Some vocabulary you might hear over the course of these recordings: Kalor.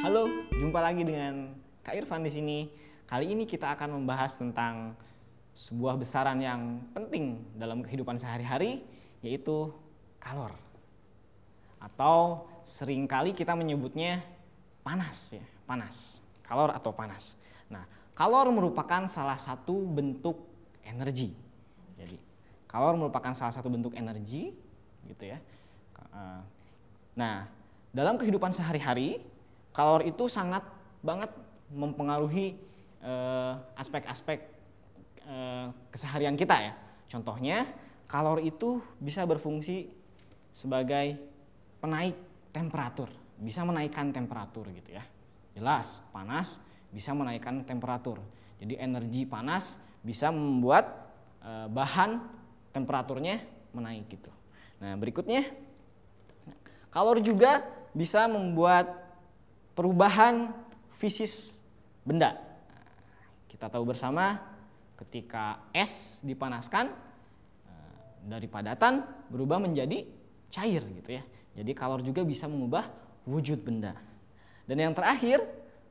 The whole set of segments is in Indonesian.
Halo, jumpa lagi dengan Kak Irfan di sini. Kali ini kita akan membahas tentang sebuah besaran yang penting dalam kehidupan sehari-hari, yaitu kalor. Atau seringkali kita menyebutnya panas, ya, panas. Kalor atau panas. Nah, kalor merupakan salah satu bentuk energi. Jadi, kalor merupakan salah satu bentuk energi, gitu ya. Nah, dalam kehidupan sehari-hari, kalor itu sangat banget mempengaruhi aspek-aspek keseharian kita ya. Contohnya, kalor itu bisa berfungsi sebagai penaik temperatur, bisa menaikkan temperatur gitu ya. Jelas, panas bisa menaikkan temperatur. Jadi energi panas bisa membuat bahan temperaturnya menaik gitu. Nah, berikutnya, kalor juga bisa membuat perubahan fisis benda. Kita tahu bersama ketika es dipanaskan dari padatan berubah menjadi cair gitu ya. Jadi kalor juga bisa mengubah wujud benda. Dan yang terakhir,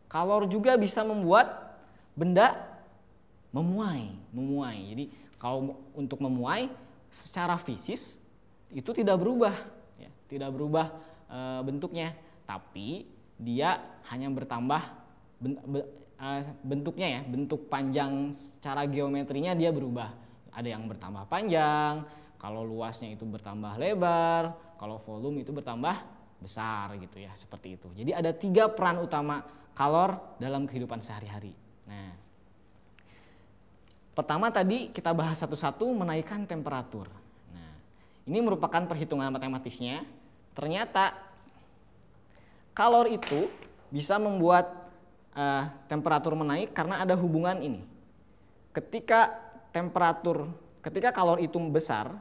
kalor juga bisa membuat benda memuai. Jadi kalau untuk memuai secara fisis itu tidak berubah ya, tidak berubah bentuknya, tapi dia hanya bertambah bentuknya ya, bentuk panjang secara geometrinya dia berubah. Ada yang bertambah panjang, kalau luasnya itu bertambah lebar, kalau volume itu bertambah besar gitu ya, seperti itu. Jadi ada tiga peran utama kalor dalam kehidupan sehari-hari. Nah, pertama tadi kita bahas satu-satu menaikkan temperatur. Nah, ini merupakan perhitungan matematisnya. Ternyata kalor itu bisa membuat temperatur menaik karena ada hubungan ini. Ketika kalor itu besar,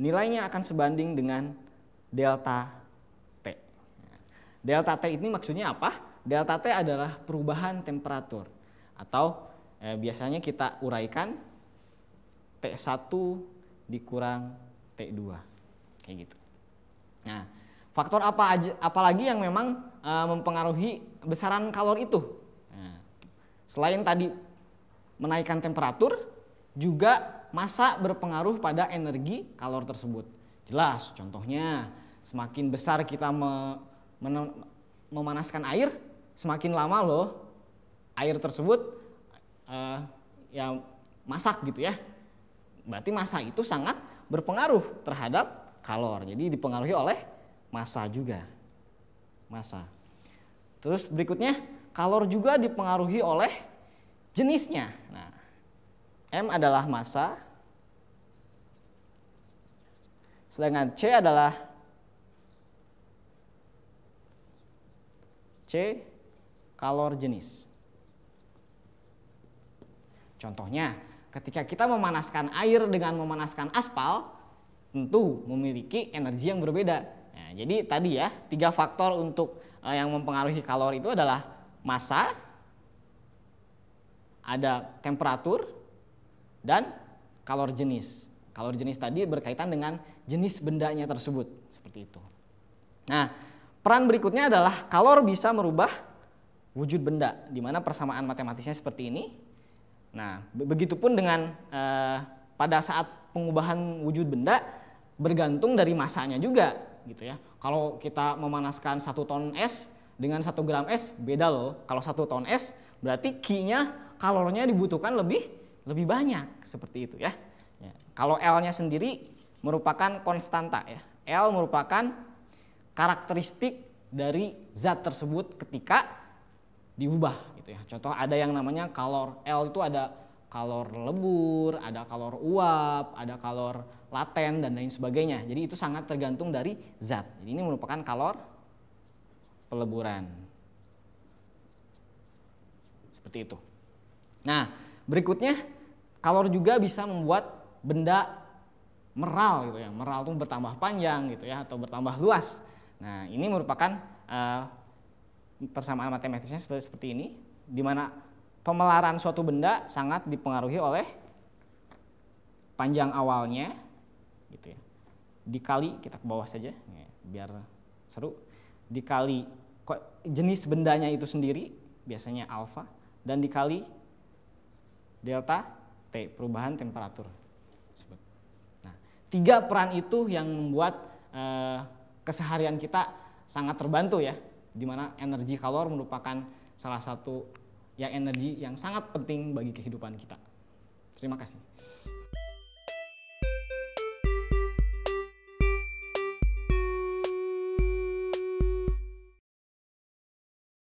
nilainya akan sebanding dengan delta T. Delta T ini maksudnya apa? Delta T adalah perubahan temperatur. Atau biasanya kita uraikan T1 dikurang T2. Kayak gitu. Nah, faktor apa aja, apalagi yang memang mempengaruhi besaran kalor itu? Nah, selain tadi menaikkan temperatur, juga massa berpengaruh pada energi kalor tersebut. Jelas, contohnya semakin besar kita memanaskan air, semakin lama loh air tersebut ya masak gitu ya. Berarti massa itu sangat berpengaruh terhadap kalor. Jadi dipengaruhi oleh massa juga. Massa. Terus berikutnya, kalor juga dipengaruhi oleh jenisnya. Nah, M adalah massa, sedangkan C kalor jenis. Contohnya, ketika kita memanaskan air dengan memanaskan aspal, tentu memiliki energi yang berbeda. Nah, jadi tadi ya, tiga faktor untuk yang mempengaruhi kalor itu adalah massa, ada temperatur, dan kalor jenis. Kalor jenis tadi berkaitan dengan jenis bendanya tersebut, seperti itu. Nah, peran berikutnya adalah kalor bisa merubah wujud benda, di mana persamaan matematisnya seperti ini. Nah, begitupun dengan pada saat pengubahan wujud benda bergantung dari massanya juga gitu ya. Kalau kita memanaskan 1 ton es dengan 1 gram es beda loh. Kalau 1 ton es berarti Q-nya kalornya dibutuhkan lebih banyak, seperti itu ya. Ya. Kalau L-nya sendiri merupakan konstanta ya. L merupakan karakteristik dari zat tersebut ketika diubah gitu ya. Contoh ada yang namanya kalor L itu ada kalor lebur, ada kalor uap, ada kalor laten, dan lain sebagainya. Jadi itu sangat tergantung dari zat. Jadi ini merupakan kalor peleburan. Seperti itu. Nah, berikutnya kalor juga bisa membuat benda meral gitu ya. Meral itu bertambah panjang gitu ya, atau bertambah luas. Nah, ini merupakan persamaan matematisnya seperti ini, di mana pemelaran suatu benda sangat dipengaruhi oleh panjang awalnya, gitu ya. Dikali, kita ke bawah saja, biar seru. dikali jenis bendanya itu sendiri, biasanya alfa, dan dikali delta T, perubahan temperatur. Nah, tiga peran itu yang membuat keseharian kita sangat terbantu ya, dimana energi kalor merupakan salah satu energi yang sangat penting bagi kehidupan kita. Terima kasih.